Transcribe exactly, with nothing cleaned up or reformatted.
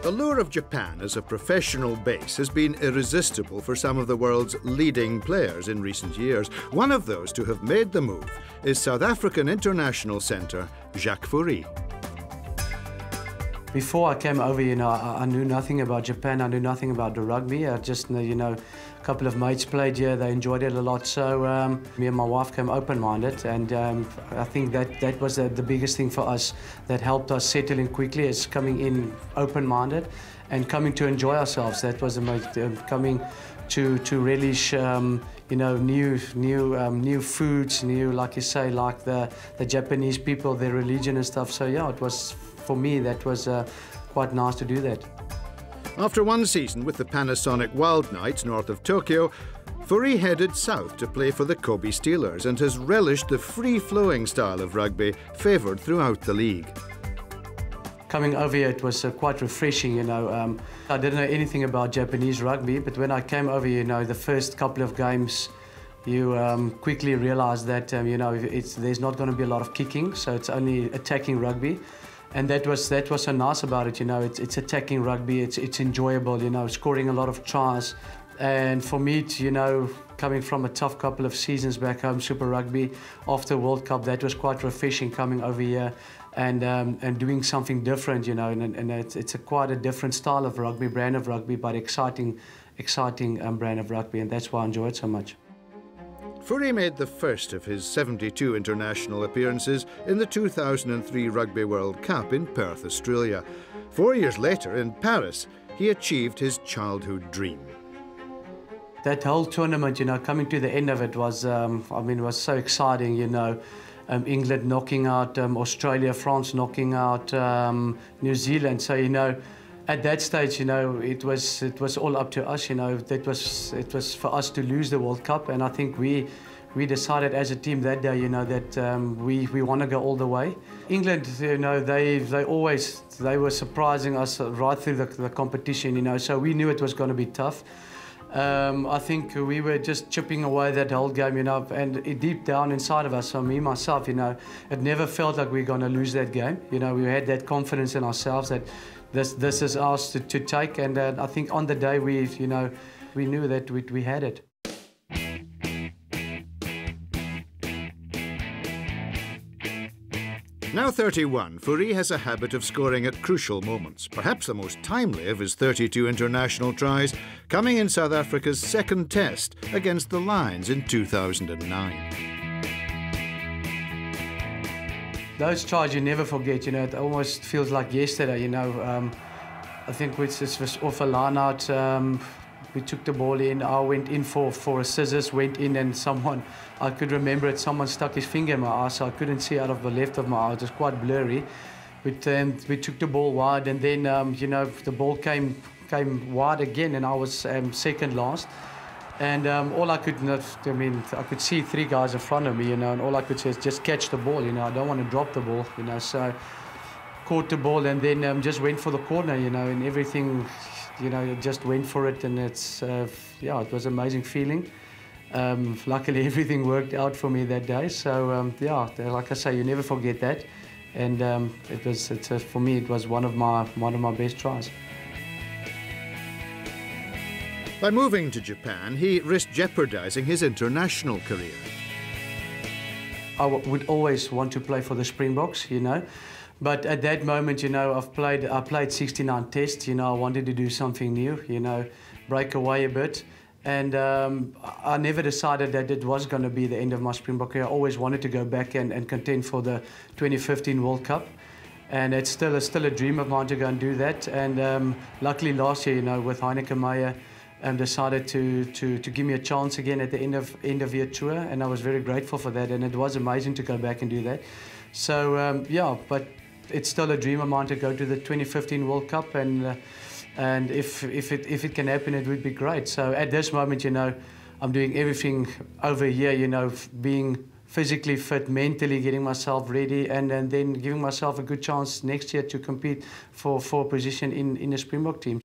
The lure of Japan as a professional base has been irresistible for some of the world's leading players in recent years. One of those to have made the move is South African international centre Jaque Fourie. Before I came over, you know, I, I knew nothing about Japan. I knew nothing about the rugby. I just knew, you know, a couple of mates played here. They enjoyed it a lot. So um, me and my wife came open-minded, and um, I think that that was the, the biggest thing for us that helped us settle in quickly. Is coming in open-minded and coming to enjoy ourselves. That was the most uh, coming to to relish, um, you know, new new um, new foods, new, like you say, like the the Japanese people, their religion and stuff. So yeah, it was. For me, that was uh, quite nice to do that. After one season with the Panasonic Wild Knights north of Tokyo, Fourie headed south to play for the Kobe Steelers and has relished the free-flowing style of rugby favoured throughout the league. Coming over here, it was uh, quite refreshing, you know. Um, I didn't know anything about Japanese rugby, but when I came over, you know, the first couple of games, you um, quickly realise that, um, you know, it's, there's not going to be a lot of kicking, so it's only attacking rugby. And that was that was so nice about it, you know. It's it's attacking rugby. It's it's enjoyable, you know. Scoring a lot of tries, and for me, to, you know, coming from a tough couple of seasons back home, Super Rugby, after World Cup, that was quite refreshing coming over here, and um, and doing something different, you know. And and it's it's a quite a different style of rugby, brand of rugby, but exciting, exciting um, brand of rugby, and that's why I enjoy it so much. Fourie made the first of his seventy-two international appearances in the two thousand three Rugby World Cup in Perth, Australia. Four years later, in Paris, he achieved his childhood dream. That whole tournament, you know, coming to the end of it was, um, I mean, was so exciting, you know. Um, England knocking out um, Australia, France knocking out um, New Zealand, so, you know, at that stage, you know, it was it was all up to us. You know, that was it was for us to lose the World Cup, and I think we we decided as a team that day, you know, that um, we we want to go all the way. England, you know, they they always they were surprising us right through the, the competition. You know, so we knew it was going to be tough. Um, I think we were just chipping away that whole game, you know, and it, deep down inside of us, so me, myself, you know, it never felt like we were going to lose that game. You know, we had that confidence in ourselves that this this is ours to, to take, and uh, I think on the day we, you know, we knew that we, we had it. Now thirty-one, Fourie has a habit of scoring at crucial moments, perhaps the most timely of his thirty-two international tries, coming in South Africa's second test against the Lions in two thousand nine. Those tries you never forget, you know, it almost feels like yesterday, you know. Um, I think it was off a line out, um, we took the ball in, I went in for, for a scissors, went in, and someone, I could remember it, someone stuck his finger in my eye, so I couldn't see out of the left of my eye, it was quite blurry. But um, we took the ball wide, and then, um, you know, the ball came, came wide again, and I was um, second last. And um, all I could, not, I mean, I could see three guys in front of me, you know, and all I could say is just catch the ball, you know, I don't want to drop the ball, you know, so caught the ball, and then um, just went for the corner, you know, and everything, you know, just went for it, and it's, uh, yeah, it was an amazing feeling. Um, luckily, everything worked out for me that day, so, um, yeah, like I say, you never forget that, and um, it was, it's, uh, for me, it was one of my, one of my best tries. By moving to Japan, he risked jeopardising his international career. I w would always want to play for the Springboks, you know. But at that moment, you know, I've played, I played sixty-nine tests, you know, I wanted to do something new, you know, break away a bit. And um, I never decided that it was going to be the end of my Springbok career. I always wanted to go back and, and contend for the twenty fifteen World Cup. And it's still, it's still a dream of mine to go and do that. And um, luckily last year, you know, with Heinrich Meyer, um, decided to, to, to give me a chance again at the end of, end of year tour. And I was very grateful for that. And it was amazing to go back and do that. So, um, yeah, but it's still a dream of mine to go to the twenty fifteen World Cup, and uh, and if if it if it can happen, it would be great. So at this moment, you know, I'm doing everything over here, you know, being physically fit, mentally getting myself ready, and, and then giving myself a good chance next year to compete for for a position in in the Springbok team.